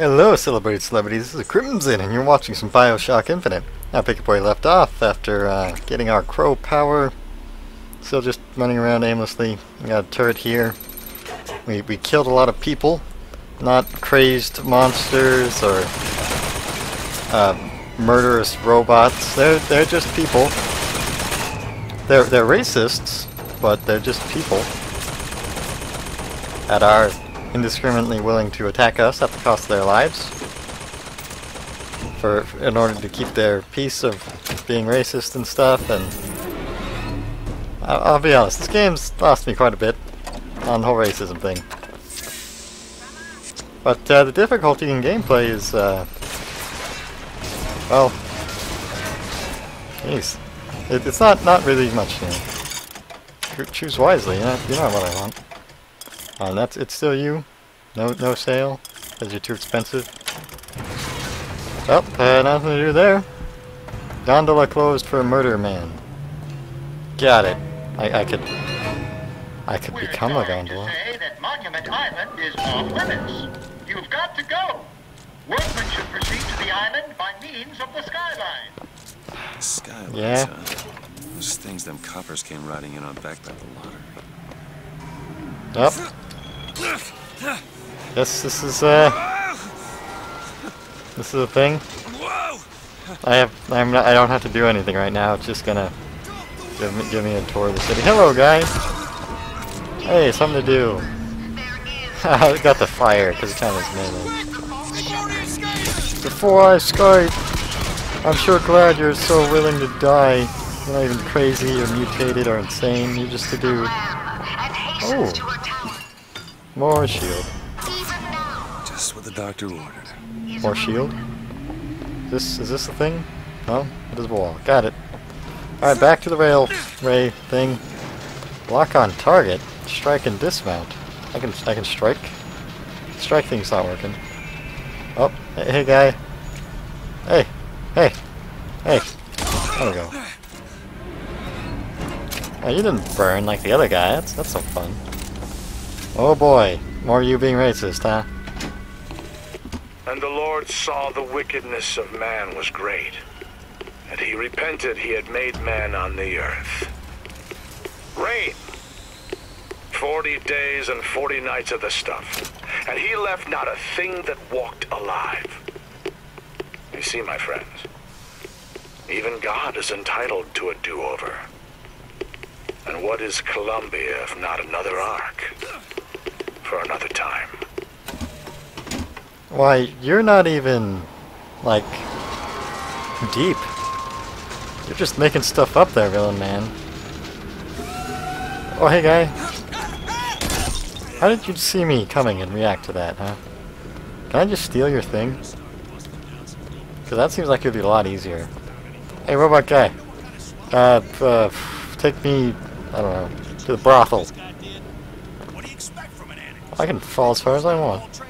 Hello, celebrated celebrities. This is Crimson, and you're watching some Bioshock Infinite. Now, Picky Boy left off after getting our crow power. Still just running around aimlessly. We got a turret here. We killed a lot of people, not crazed monsters or murderous robots. They're just people. They're racists, but they're just people that are indiscriminately willing to attack us at the cost of their lives in order to keep their peace of being racist and stuff. And I'll be honest, this game's lost me quite a bit on the whole racism thing. But the difficulty in gameplay is, well, geez, it's not really much new. Choose wisely, you know what I want. That's it's still you. No sale, because you're too expensive. Well, nothing to do there. Gondola closed for a murder man. Got it. I could become a gondola. We're sorry to say that Monument Island is off limits. You've got to go. Workmen should proceed to the island by means of the skyline. The skyline. Yeah. Those things them coppers came riding in on back by the lottery. Yep. Yes, this is a thing. I don't have to do anything right now. It's just gonna give me a tour of the city. Hello, guys. Hey, something to do. I got the fire because it kind of is melee. Before I Skype, I'm sure glad you're so willing to die. You're not even crazy or mutated or insane. You're just a dude. Oh, more shield. Just what the doctor ordered. More shield. Is this the thing? No, it is a wall. Got it. All right, back to the ray thing. Lock on target. Strike and dismount. I can strike. Strike thing's not working. Oh, hey guy. Hey. There we go. Oh, you didn't burn like the other guy. That's so fun. Oh boy, more you being racist, huh? And the Lord saw the wickedness of man was great, and he repented he had made man on the earth. Rain. 40 days and 40 nights of the stuff, and he left not a thing that walked alive. You see, my friends, even God is entitled to a do-over. And what is Columbia if not another ark for another time? Why, you're not even, like, deep. You're just making stuff up there, villain man. Oh, hey guy. How did you see me coming and react to that, huh? Can I just steal your thing? Because that seems like it would be a lot easier. Hey, robot guy. Take me, I don't know, to the brothel. I can fall as far as I want.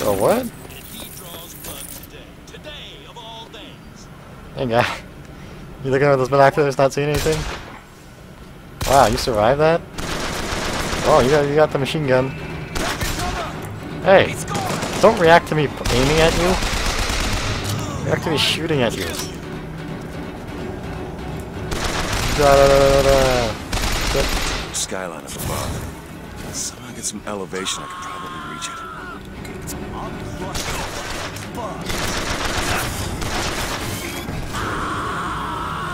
Oh, what? Hey guy, you looking at those binoculars, not seeing anything? Wow, you survived that? Oh, you got the machine gun. Hey, don't react to me aiming at you. React to me shooting at you. Skyline of the bar. Somehow get some elevation, I can probably reach it.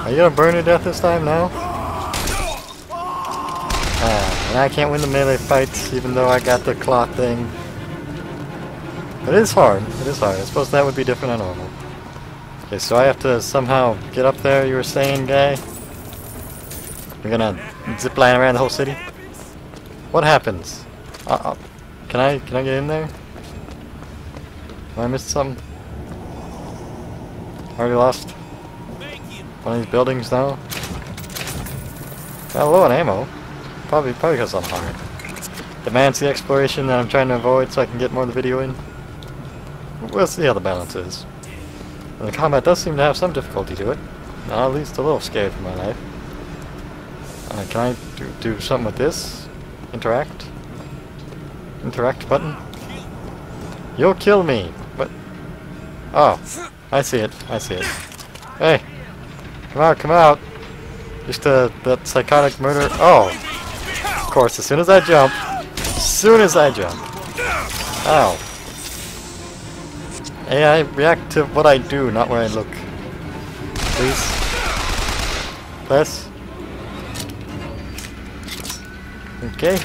Are you gonna burn to death this time now? And I can't win the melee fights even though I got the claw thing. It is hard. It is hard. I suppose that would be different on normal. Okay, so I have to somehow get up there, you were saying, guy? We're gonna zip line around the whole city. What happens? Can I get in there? Did I miss something? Already lost one of these buildings now. Got low on ammo. Probably because I'm hungry. Demands the exploration that I'm trying to avoid, so I can get more of the video in. We'll see how the balance is. And the combat does seem to have some difficulty to it. Now, at least a little scary for my life. Can I do something with this? Interact? Interact button? You'll kill me! What? Oh. I see it. I see it. Hey! Come out, come out! Just that psychotic murder. Oh! Of course, as soon as I jump. As soon as I jump. Ow. AI, react to what I do, not where I look. Please. Less. Okay.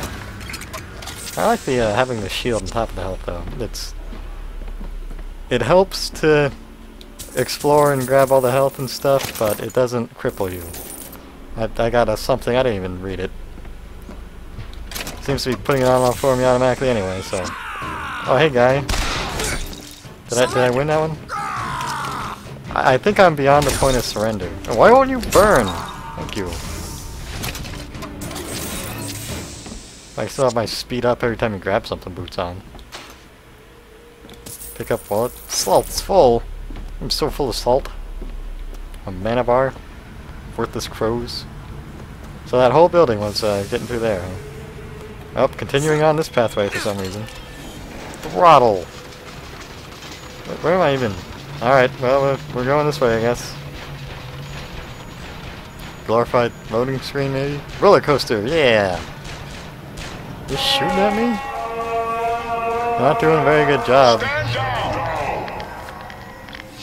I like the having the shield on top of the health though. It helps to explore and grab all the health and stuff, but it doesn't cripple you. I got a something, I didn't even read it. Seems to be putting it on for me automatically anyway, so. Oh hey guy. Did I win that one? I think I'm beyond the point of surrender. Why won't you burn? Thank you. I still have my speed up every time you grab something boots on. Pick up wallet. Salt's full. I'm so full of salt. A mana bar. Worthless crows. So that whole building was getting through there. Huh? Oh, continuing on this pathway for some reason. Throttle. Where am I even? Alright, well, we're going this way, I guess. Glorified loading screen, maybe? Roller coaster, yeah! Just shooting at me? Not doing a very good job.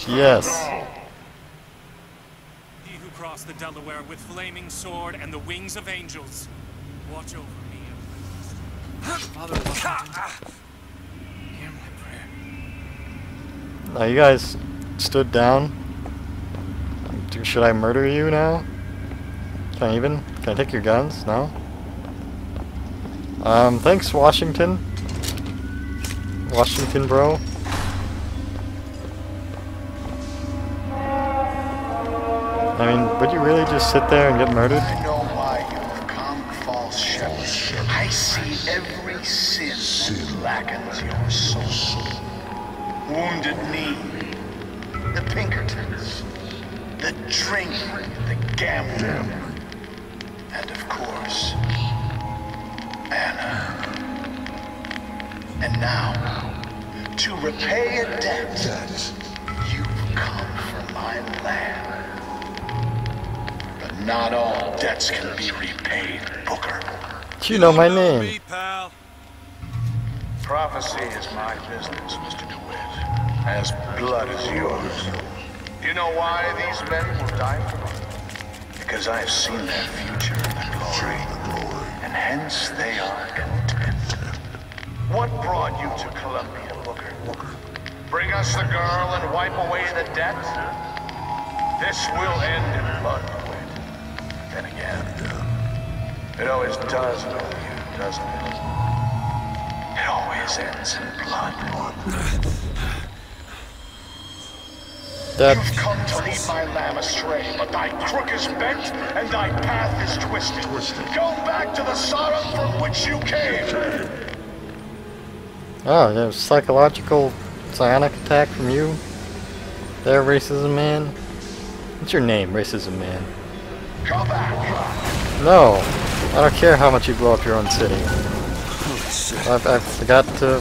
Yes. He who crossed the Delaware with flaming sword and the wings of angels. Watch over me, please. Father, hear my prayer. Now you guys stood down. Should I murder you now? Can I even? Can I take your guns? No? Thanks, Washington. Washington, bro. I mean, would you really just sit there and get murdered? I know why you become false shepherds. I see every sin that blackens your soul. Wounded knee, the Pinkertons, the drinking, the gambling, and of course, Anna. And now, to repay a debt, you've come for my land. But not all debts can be repaid, Booker. You know my name. Prophecy is my business, Mr. DeWitt. As blood is yours. You know why these men will die for me? Because I've seen their future in the glory. And hence they are content. What brought you to Columbia, Booker? Bring us the girl and wipe away the debt? This will end in blood, Quid. Then again, it always does with you, doesn't it? It always ends in blood. You've come to lead my lamb astray, but thy crook is bent and thy path is twisted. Go back to the sorrow from which you came. Oh, there's a psychological psionic attack from you. There, racism man. What's your name, racism man? Come back. No, I don't care how much you blow up your own city. I forgot to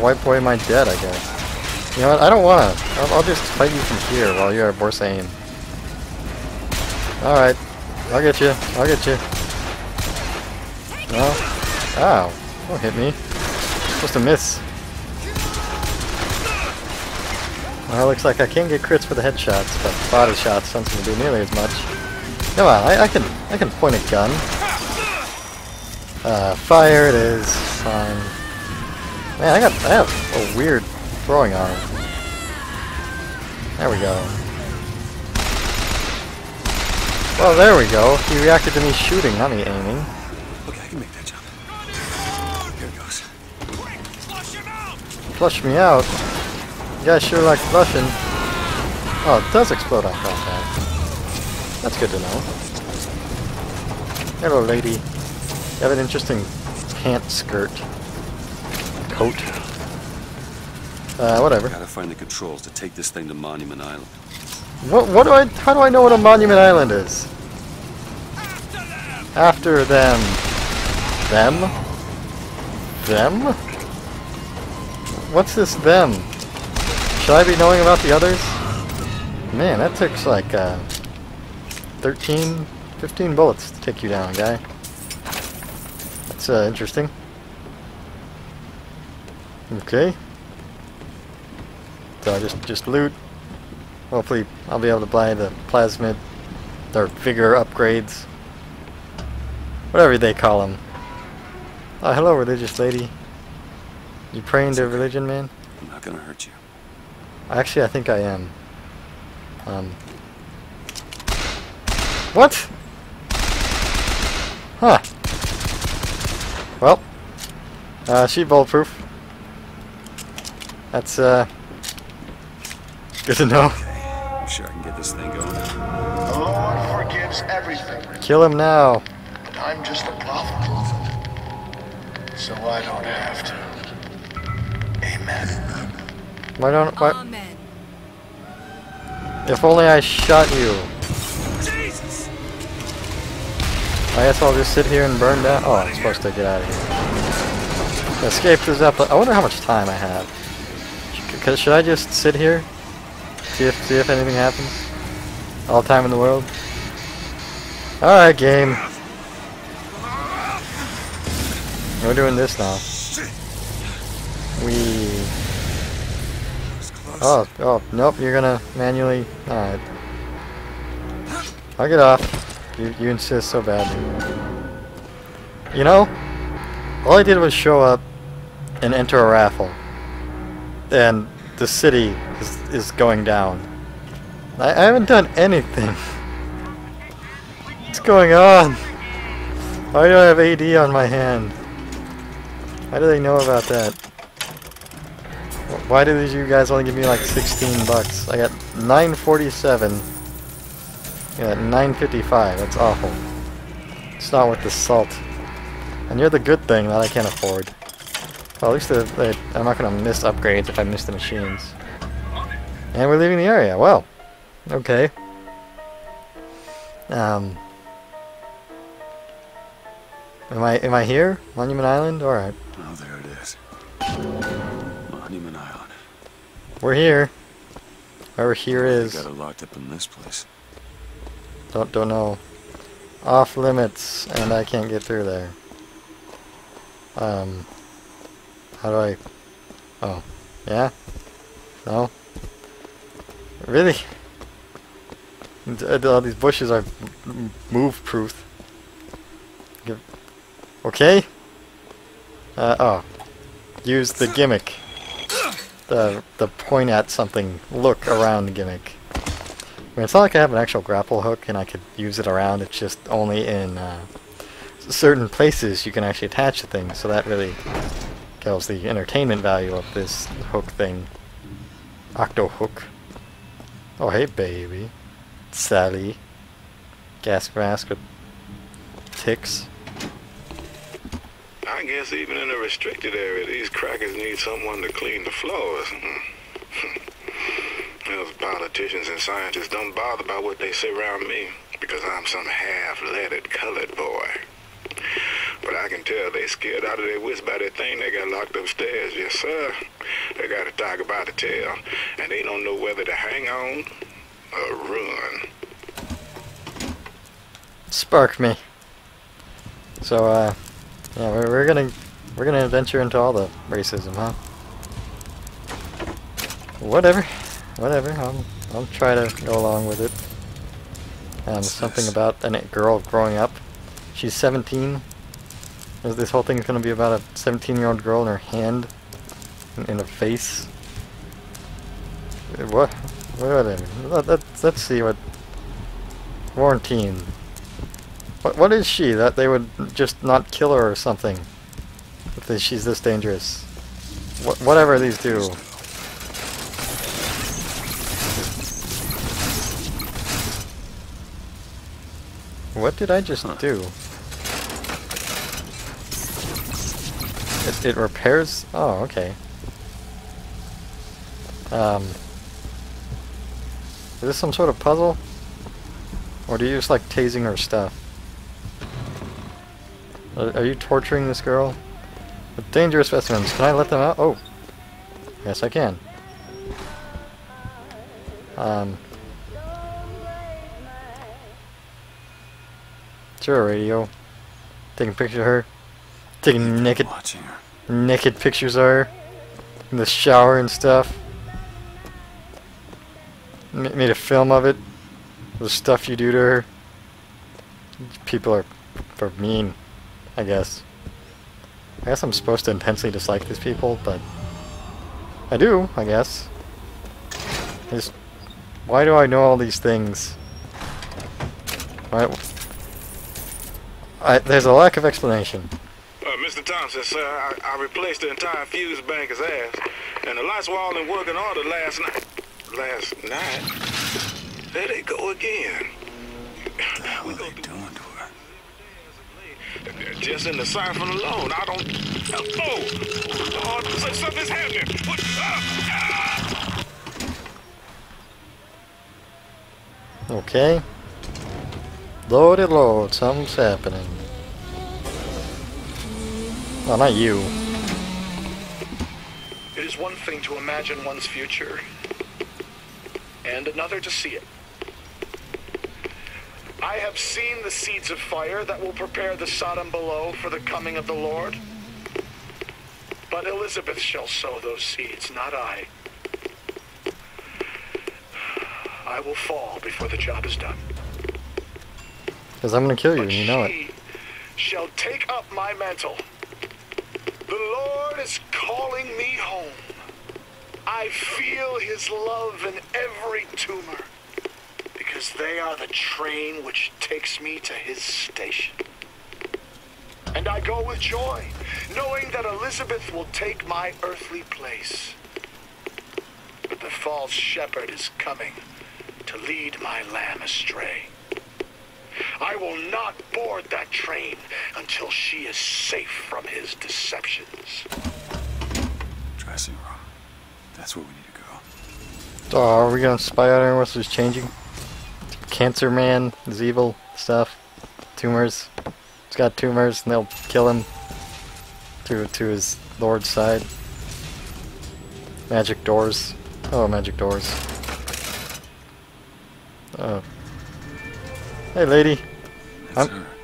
wipe away my debt, I guess. You know what, I don't wanna. I'll just fight you from here while you're at Borsain. Alright. I'll get you. I'll get you. No? Ow. Don't hit me. I'm supposed to miss. Well, looks like I can't get crits for the headshots, but body shots don't seem to do nearly as much. Come on, I can point a gun. Fire it is. Fine. Man, I have a weird throwing arm. There we go. Well, there we go. He reacted to me shooting, not me aiming. Okay, I can make that jump. Here it goes. Quick, flush him out! Flush me out? You guys sure like flushing. Oh, it does explode on contact. That's good to know. Hello, lady. You have an interesting pant skirt. Coat. Whatever. Gotta find the controls to take this thing to Monument Island. How do I know what a Monument Island is? After them. Them? Them? What's this them? Should I be knowing about the others? Man, that took like 13, 15 bullets to take you down, guy. That's interesting. Okay. So just loot. Hopefully I'll be able to buy the plasmid or vigor upgrades. Whatever they call them. Oh, hello, religious lady. You praying to religion, man? I'm not gonna hurt you. Actually, I think I am. What? Huh. Well. She bulletproof. That's, good to know. Okay. I'm sure I can get this thing going. The Lord forgives everything. Kill him now. But I'm just a prophet. So I don't have to. Amen. Why don't... Why? Amen. If only I shot you. Jesus. I guess I'll just sit here and burn down. Oh, I'm supposed to get out of here. Escape the Zeppelin. I wonder how much time I have. Cause should I just sit here? See if anything happens? All time in the world? Alright, game. We're doing this now. We... Oh, oh, nope, you're gonna manually... Alright. I'll get off. You insist so badly. You know? All I did was show up and enter a raffle. And the city is going down. I haven't done anything. What's going on? Why do I have AD on my hand? How do they know about that? Why do you guys only give me like 16 bucks? I got 947. Yeah, 955. That's awful. It's not worth the salt. And you're the good thing that I can't afford. Well, at least I'm not going to miss upgrades if I miss the machines. And we're leaving the area. Well, okay. Am I here? Monument Island? All right. Oh, there it is. Monument Island. We're here. Wherever here is. Got it locked up in this place. Don't know. Off limits, and I can't get through there. How do I... Oh. Yeah? No? Really? All these bushes are move-proof. Okay? Oh. Use the gimmick. The point at something, look around gimmick. I mean, it's not like I have an actual grapple hook and I could use it around, it's just only in certain places you can actually attach the thing, so that really... tells the entertainment value of this hook thing. Octo hook. Oh, hey, baby. Sally. Gas mask with ticks. I guess even in a restricted area, these crackers need someone to clean the floors. Those politicians and scientists don't bother about what they say around me because I'm some half-leaded colored boy. But I can tell they scared out of their wits by that thing they got locked upstairs. Yes, sir. They got a tiger by the tail, and they don't know whether to hang on or run. Spark me. So, yeah, we're gonna adventure into all the racism, huh? Whatever. I'll try to go along with it. Something about a girl growing up. She's 17. This whole thing's gonna be about a 17-year-old girl in her hand, in her face. What? Whatever. Let's see what. Quarantine. What is she? That they would just not kill her or something? If she's this dangerous. Whatever these do. What did I just do? It repairs? Oh, okay. Is this some sort of puzzle? Or do you just like tasing her stuff? Are you torturing this girl? With dangerous specimens. Can I let them out? Oh. Yes, I can. Sure, radio. Taking pictures of her. Taking naked, naked pictures of her. In the shower and stuff. Made a film of it. The stuff you do to her. People are mean, I guess. I guess I'm supposed to intensely dislike these people, but I do, I guess. I just, why do I know all these things? Why, there's a lack of explanation. Mr. Thompson, sir, I replaced the entire fuse banker's ass, and the lights were all in working order last night. There they go again. What the hell are they doing to her? Just in the siphon alone. I don't... Oh! Lord, something's happening! What? Ah! Okay. Loaded load. Something's happening. No, not you. It is one thing to imagine one's future, and another to see it. I have seen the seeds of fire that will prepare the Sodom below for the coming of the Lord. But Elizabeth shall sow those seeds, not I. I will fall before the job is done. Because I'm going to kill you, and you know it. She shall take up my mantle. The Lord is calling me home. I feel his love in every tumor. Because they are the train which takes me to his station. And I go with joy, knowing that Elizabeth will take my earthly place. But the false shepherd is coming to lead my lamb astray. I will not board that train until she is safe from his deceptions. Dressing room. That's where we need to go. Oh, are we going to spy out everyone else who's changing? Cancer man is evil stuff. Tumors. He's got tumors and they'll kill him to his lord's side. Magic doors. Oh, magic doors. Oh. Hey lady.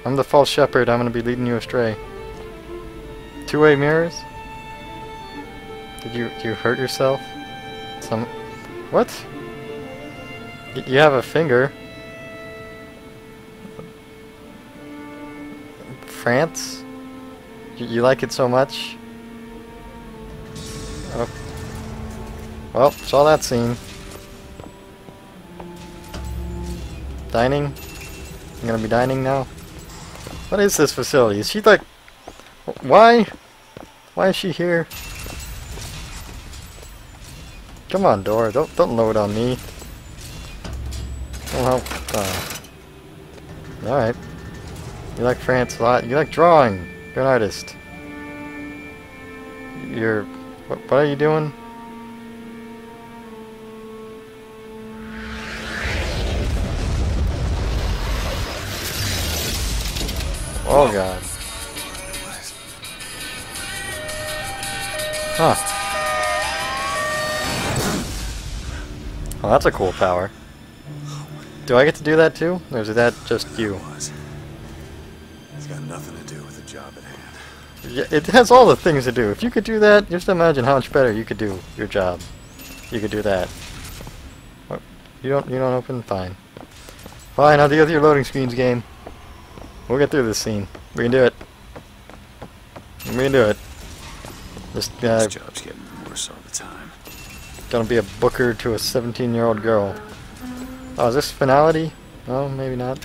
I'm the false shepherd. I'm gonna be leading you astray. Two-way mirrors? Did you hurt yourself? What? You have a finger. France? You like it so much? Oh. Well, saw that scene. Dining? I'm gonna be dining now? What is this facility? Is she like... Why? Why is she here? Come on, door. Don't load on me. Don't help. Alright. You like France a lot. You like drawing. You're an artist. You're... What are you doing? Oh god. Huh. Well, that's a cool power. Do I get to do that too? Or is that just you? It's got nothing to do with the job at hand. Yeah, it has all the things to do. If you could do that, just imagine how much better you could do your job. You could do that. What? You don't open? Fine. Fine, I'll deal with your loading screens, game. We'll get through this scene. We can do it. We can do it. This job's getting worse all the time. Gonna be a booker to a 17-year-old girl. Oh, is this finality? Oh, maybe not.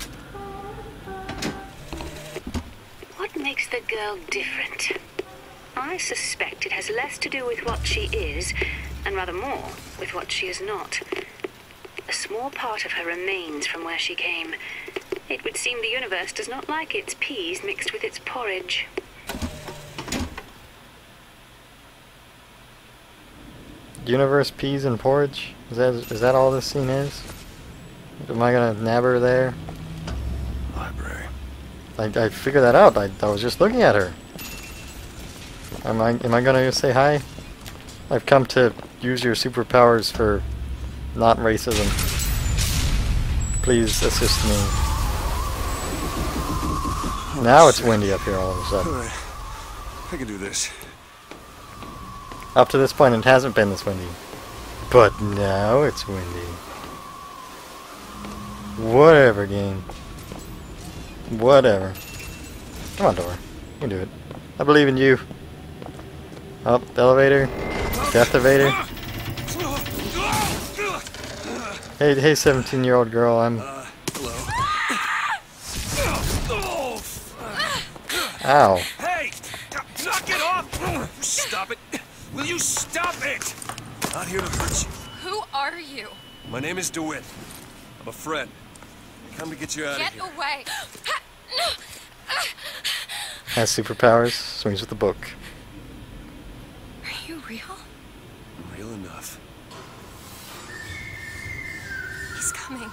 What makes the girl different? I suspect it has less to do with what she is, and rather more with what she is not. A small part of her remains from where she came. It would seem the universe does not like its peas mixed with its porridge. Universe, peas, and porridge? Is that all this scene is? Am I gonna nab her there? Library. I figured that out. I was just looking at her. Am I gonna say hi? I've come to use your superpowers for not racism. Please assist me. Oh, now it's windy up here all of a sudden. All right. I can do this. Up to this point it hasn't been this windy. But now it's windy. Whatever, game. Whatever. Come on, door. You can do it. I believe in you. Up, elevator. Death-evator. Hey, 17-year-old girl, I'm... hello. Ow. Hey! Knock it off! Stop it! Will you stop it? Not here to hurt you. Who are you? My name is DeWitt. I'm a friend. I come to get you out of here. Get away! Has superpowers. Swings with the book. Are you real? I'm real enough. He's coming.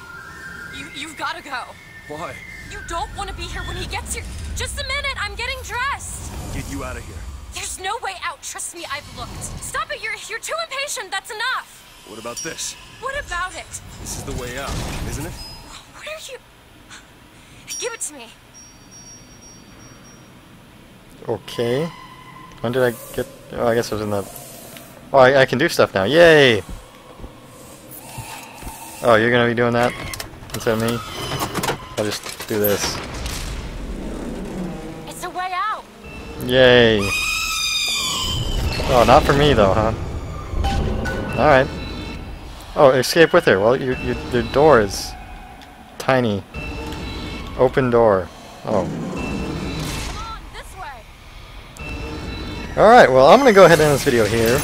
You've got to go. Why? You don't want to be here when he gets here. Just a minute. I'm getting dressed. I'll get you out of here. There's no way out. Trust me, I've looked. Stop it. You're too impatient. That's enough. What about this? What about it? This is the way out, isn't it? What are you... Give it to me. Okay. When did I get... Oh, I guess I was in the... Oh, I can do stuff now. Yay! Oh, you're gonna be doing that? Instead of me? I'll just do this. It's a way out! Yay! Oh, not for me though, huh? Alright. Oh, escape with her. Well, your door is tiny. Open door. Oh. Alright, well, I'm going to go ahead and end this video here.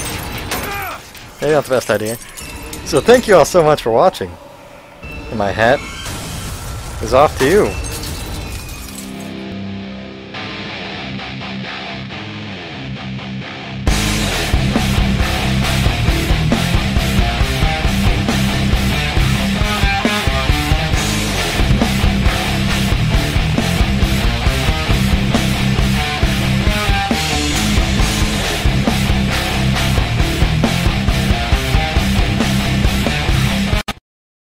Maybe not the best idea. So thank you all so much for watching. And my hat is off to you.